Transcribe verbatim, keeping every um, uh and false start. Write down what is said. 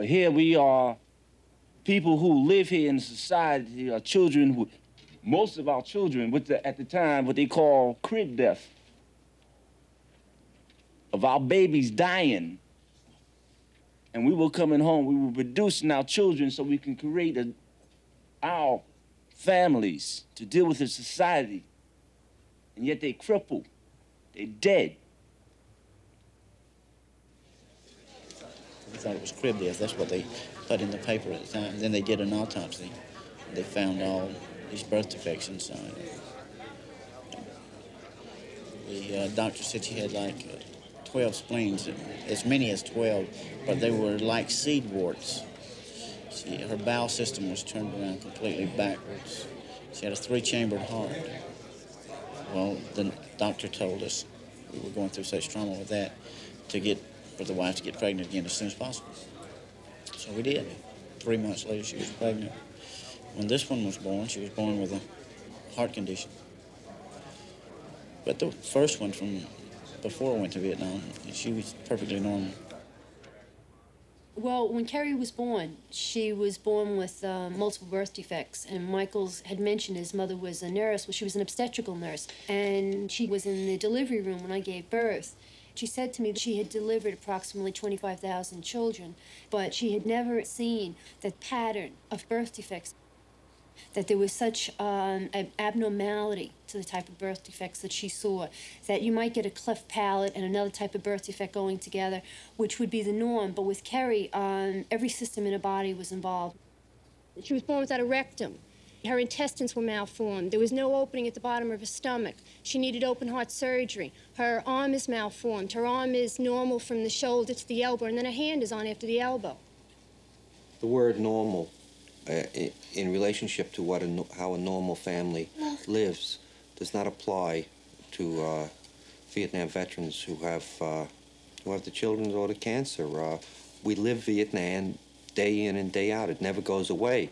But here we are, people who live here in society, are children who, most of our children, with the, at the time, what they call crib death, of our babies dying. And we were coming home, we were producing our children so we can create a, our families to deal with the society. And yet they crippled, they dead. They thought it was crib death, that's what they put in the paper at the time. And then they did an autopsy. They found all these birth defects inside. The uh, doctor said she had like uh, twelve spleens, as many as twelve, but they were like seed warts. She, her bowel system was turned around completely backwards. She had a three-chambered heart. Well, the doctor told us we were going through such trauma with that to get, for the wife to get pregnant again as soon as possible. So we did. Three months later, she was pregnant. When this one was born, she was born with a heart condition. But the first one from before I went to Vietnam, she was perfectly normal. Well, when Carrie was born, she was born with uh, multiple birth defects. And Michaels had mentioned his mother was a nurse. Well, she was an obstetrical nurse. And she was in the delivery room when I gave birth. She said to me that she had delivered approximately twenty-five thousand children, but she had never seen the pattern of birth defects, that there was such um, an abnormality to the type of birth defects that she saw, that you might get a cleft palate and another type of birth defect going together, which would be the norm. But with Kerry, um, every system in her body was involved. She was born without a rectum. Her intestines were malformed. There was no opening at the bottom of her stomach. She needed open-heart surgery. Her arm is malformed. Her arm is normal from the shoulder to the elbow, and then her hand is on after the elbow. The word normal. Uh, in, in relationship to what a, how a normal family lives does not apply to uh, Vietnam veterans who have uh, who have the children or the cancer. Uh, we live Vietnam day in and day out. It never goes away.